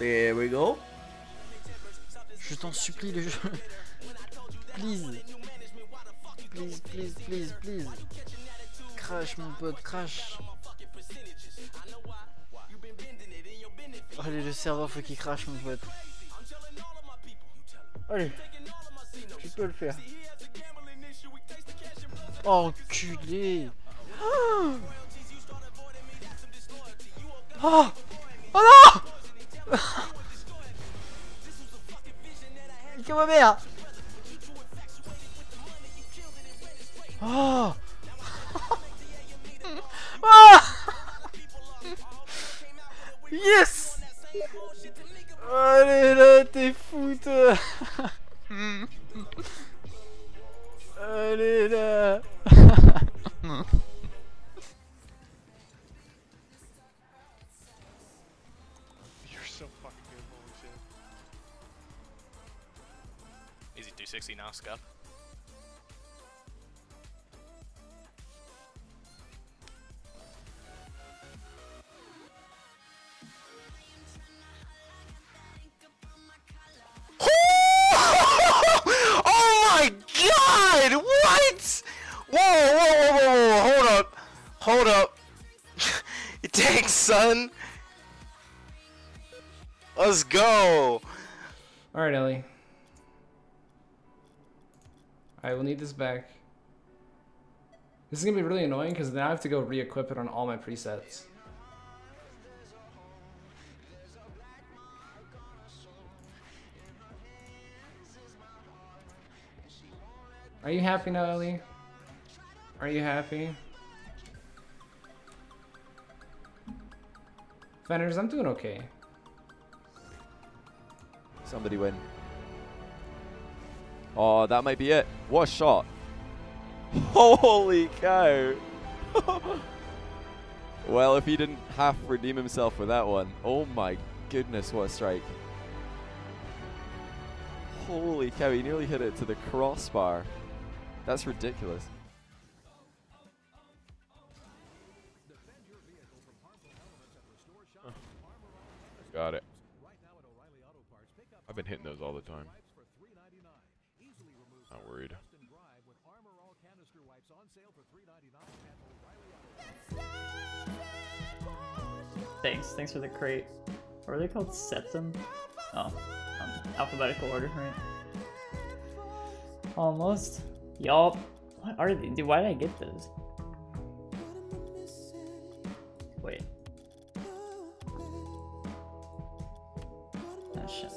There we go. Je t'en supplie le jeu. Please. Please, please, please, please. Crash mon pote, crash. Allez, le serveur faut qu'il crash mon pote. Allez. Tu peux le faire. Enculé. Oh, oh, oh non. Que ma mère. Oh. Oh. Yes. Allez là t'es foute. Allez là. Is it 260 now, Scott? Oh my God! What? Whoa, whoa, whoa, whoa, whoa! Hold up, hold up! It takes, son. Let's go. All right, Ellie. I will need this back. This is gonna be really annoying because now I have to go re-equip it on all my presets. Are you happy now, Ellie? Are you happy? Fenners, I'm doing okay. Somebody win. Oh, that might be it. What a shot. Holy cow. Well, if he didn't half redeem himself with that one. Oh my goodness, what a strike. Holy cow, he nearly hit it to the crossbar. That's ridiculous. Got it. I've been hitting those all the time. Not worried. Thanks for the crate. What are they called? Septum? Oh, alphabetical order, right? Almost. Y'all, what are they? Dude, why did I get those? Wait. Oh shit.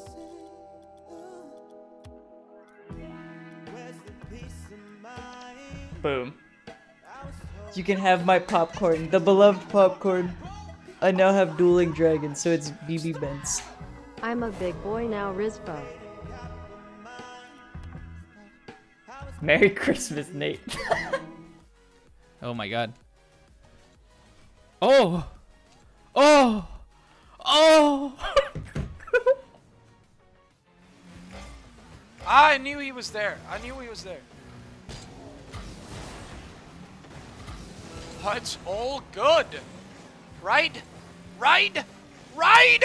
Boom. You can have my popcorn, the beloved popcorn. I now have Dueling Dragons, so it's BB Benz. I'm a big boy now, Rizbo. Merry Christmas, Nate. Oh my God. Oh! Oh! Oh! I knew he was there. I knew he was there. That's all good. Right? Right? Right?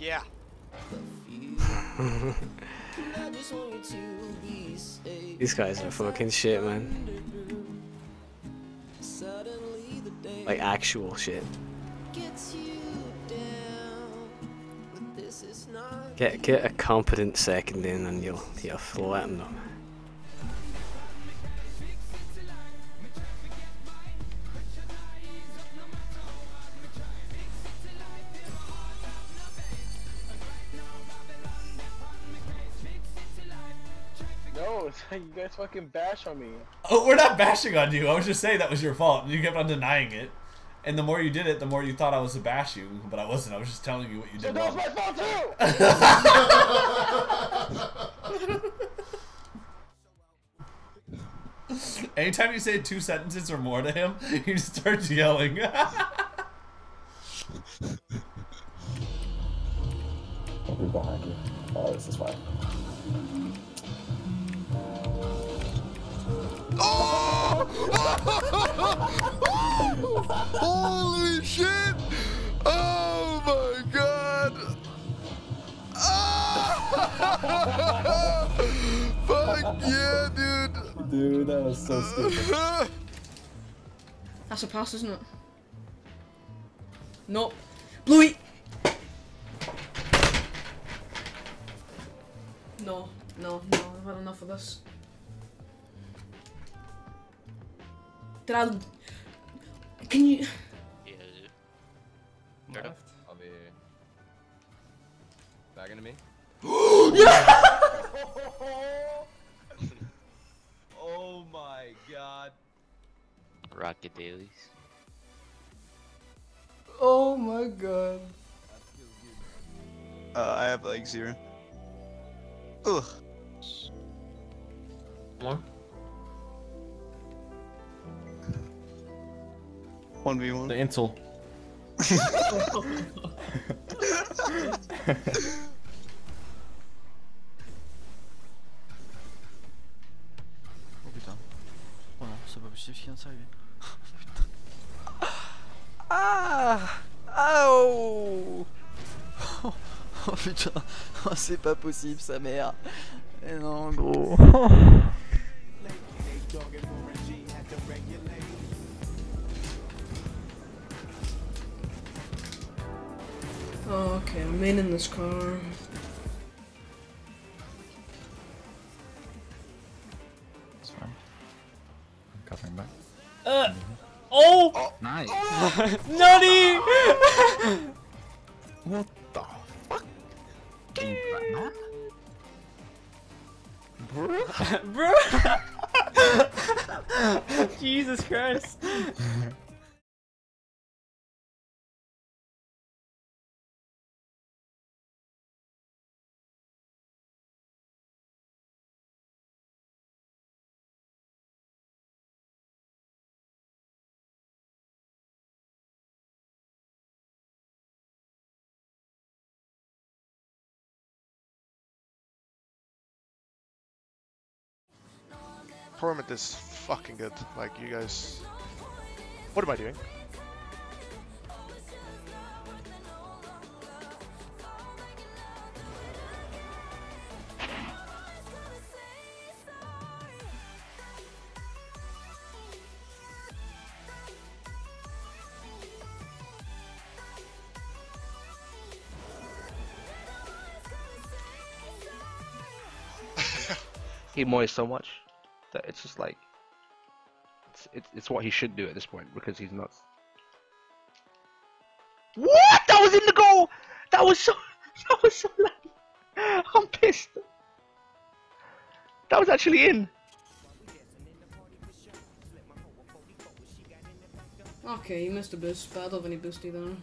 Yeah. These guys are fucking shit, man. Like actual shit. Get a competent second in and you'll let him know. No, it's like you guys fucking bash on me. Oh, we're not bashing on you. I was just saying that was your fault. You kept on denying it. And the more you did it, the more you thought I was to bash you, but I wasn't. I was just telling you what you did wrong. That was my fault too! Anytime you say two sentences or more to him, he just starts yelling. Don't be behind you. Oh, this is fine. Holy shit! Oh my god! Ah! Fuck yeah, dude! Dude, that was so stupid. That's a pass, isn't it? Nope. Bluey! No, no, no, I've had enough of this. Did I... Can you... Yeah, dude. Left. I'll be... Back into me. Yeah! Oh my god. Rocket dailies. Oh my god. I have like zero. Ugh. More? 1v1. The intel. Oh putain. Oh non, c'est pas possible, je viens de s'arriver. Ah! Oh! Oh putain, oh, c'est pas possible sa mère. Et non gros. Oh, okay, I'm in this car. It's fine. I'm covering back. Oh! Oh! Nice! Oh. Nutty! What the fuck? Dude. Bro? Bro? Jesus Christ! Permit is fucking good. Like, you guys. What am I doing? He moys so much. That it's just like it's what he should do at this point because he's nuts. What? That was in the goal. That was so loud. I'm pissed. That was actually in. Okay, he missed a boost, but I don't have any boosty there.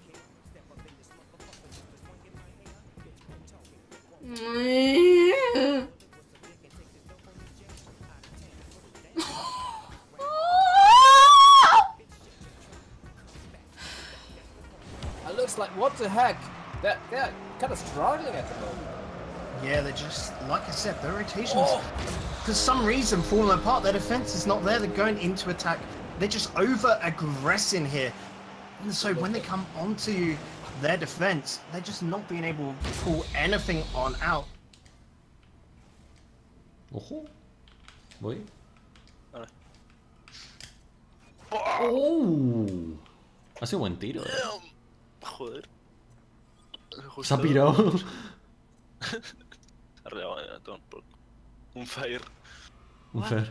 Like, what the heck? They're kind of struggling at the moment. Yeah, they're just, like I said, their rotations. Oh. For some reason, falling apart. Their defense is not there. They're going into attack. They're just over-aggressing here. And so when they come onto their defense, they're just not being able to pull anything on out. Oh. Boy. Oh. Hace buen tiro. Joder. Se ha pirado. Un fire. Un fire.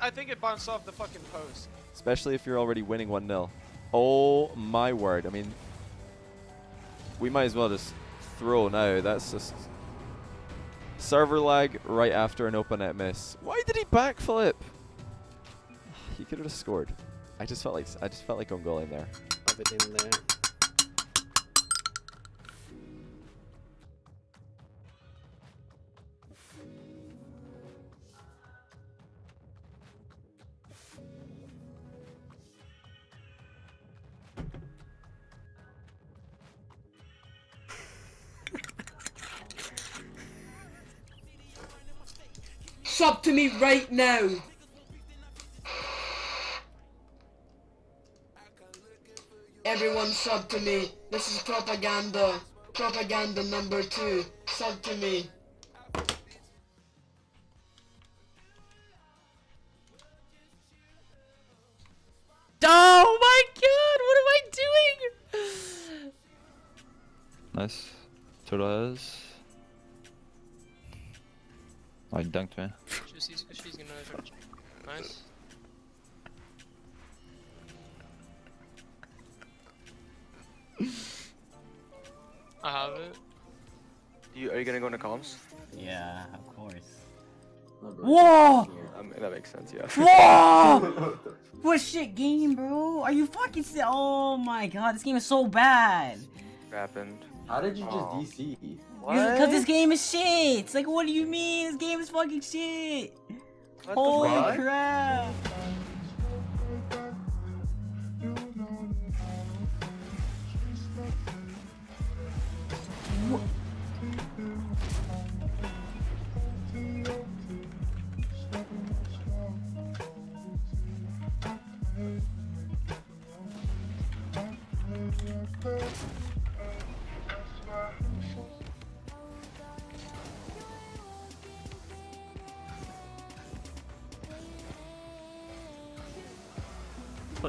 I think it bounced off the fucking post. Especially if you're already winning 1-0. Oh my word. I mean, we might as well just throw. No, that's just server lag right after an open net miss. Why did he backflip? He could have scored. I just felt like Ongole in there. Love it in there. Sub to me right now. Everyone sub to me. This is propaganda. Propaganda number 2. Sub to me. Oh my god, what am I doing? Nice. Torres. I dunked, man. She's gonna nice. I have it. Are you gonna go into comms? Yeah, of course. Whoa! I mean, that makes sense, yeah. Whoa! What shit game, bro? Are you fucking oh my god, this game is so bad. Happened. How did you just DC? Because this game is shit. It's like, what do you mean? This game is fucking shit. What holy crap. What?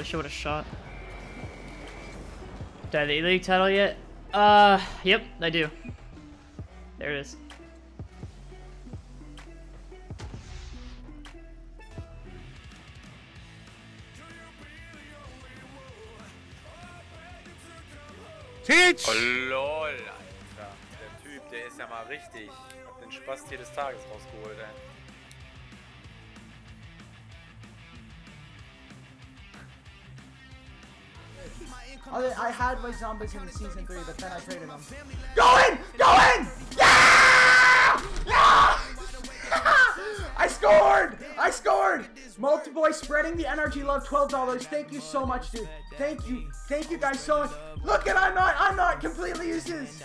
She would have shot. Did I have the E-League title yet? Yep, I do. There it is. Teach! Oh lol, Alter. Der Typ, der ist ja mal richtig. Hat den Spaß jedes Tages rausgeholt, ey. I had my zombies in season 3, but then I traded them. Go in! Go in! Yeah! Yeah! I scored! I scored! Multiboy spreading the NRG love, $12. Thank you so much, dude. Thank you. Thank you guys so much. Look at I'm not completely useless.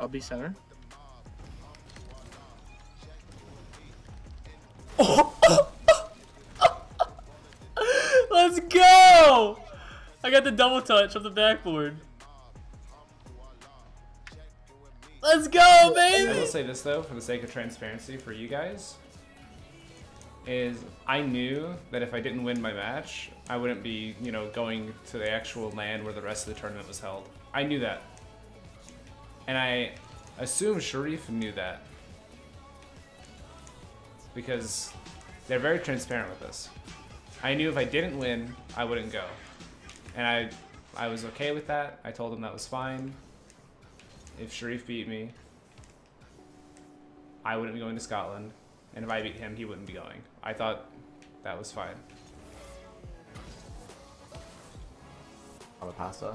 I'll be center. Oh! Let's go! I got the double touch of the backboard. Let's go, baby! I will say this though, for the sake of transparency for you guys, is I knew that if I didn't win my match, I wouldn't be, you know, going to the actual LAN where the rest of the tournament was held. I knew that. And I assume Sharif knew that. Because they're very transparent with us. I knew if I didn't win, I wouldn't go. And I was okay with that. I told him that was fine. If Sharif beat me, I wouldn't be going to Scotland. And if I beat him, he wouldn't be going. I thought that was fine. On the pasta.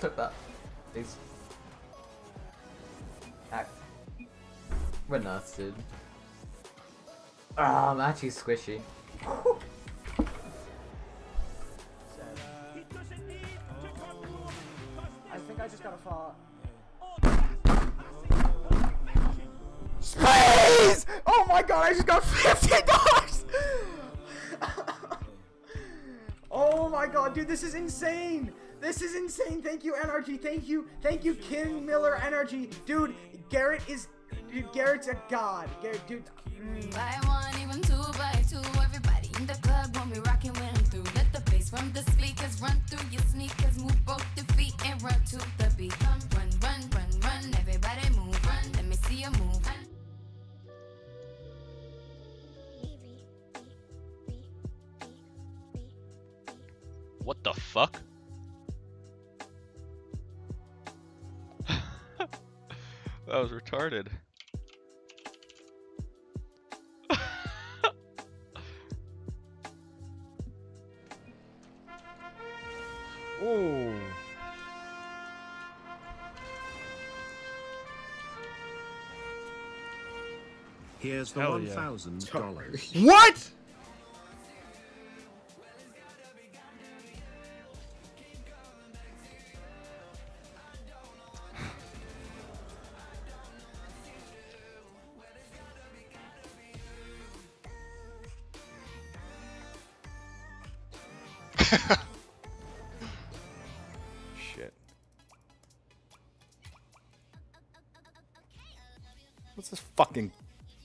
Took that. Please. Act. We're nuts, dude. Oh, I'm actually squishy. I think I just got a fall. Space! Oh my god, I just got $50! Oh my god, dude, this is insane! This is insane! Thank you, NRG! Thank you, Kim Miller NRG! Dude, Garrett is... Dude, Garrett's a god. Garrett, dude. Buy one, even two, buy two. Everybody in the club won't be rocking when I'm through. Let the bass from the speakers run through your sneakers. Move both your feet and run to the beat. Run, run, run, run. Everybody move, run. Let me see you move. What the fuck? That was retarded. Oh. Here's the $1,000. Yeah. What? Shit. What's this fucking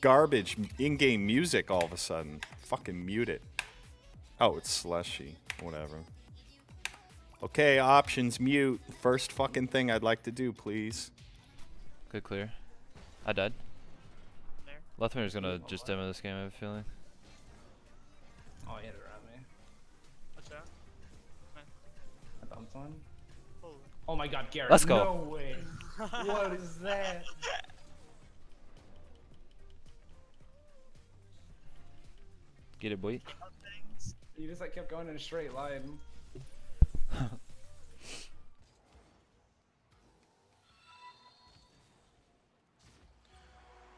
garbage in-game music all of a sudden? Fucking mute it. Oh, it's slushy. Whatever. Okay, options mute. First fucking thing I'd like to do, please. Good clear. I died. Leftman's gonna just demo this game, I have a feeling. Oh, yeah. Oh my god, Garrett. Let's go. No way. What is that? Get it, boy. You just like kept going in a straight line.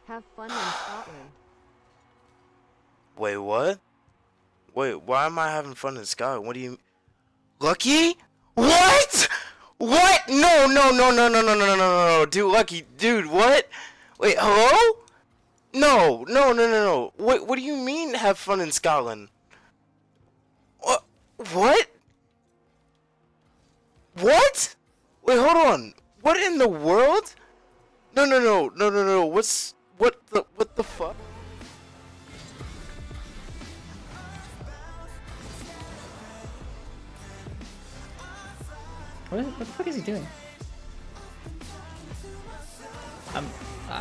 Have fun in Scotland. Wait, what? Wait, why am I having fun in Scotland? What do you... Lucky? What? What? No, no, no, no, no, no, no, no, no, no, dude, Lucky, dude, what? Wait, hello? No, no, no, no, no. What do you mean have fun in Scotland? What? What? What? Wait, hold on. What in the world? No, no, no, no, no, no. What the fuck? What the fuck is he doing?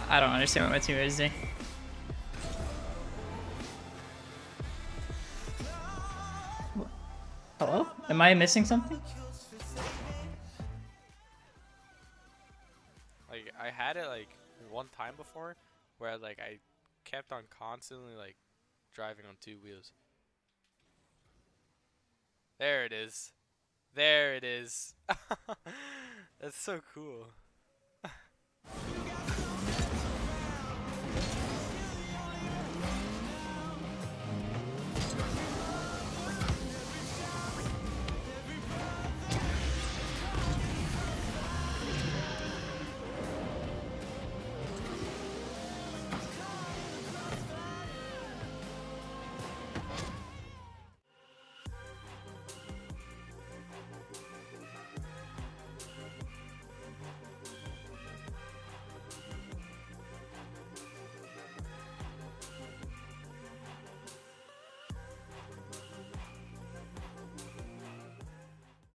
I don't understand what my teammate is doing. What? Hello? Am I missing something? Like, I had it like one time before where like I kept on constantly like driving on two wheels. There it is. There it is. That's so cool.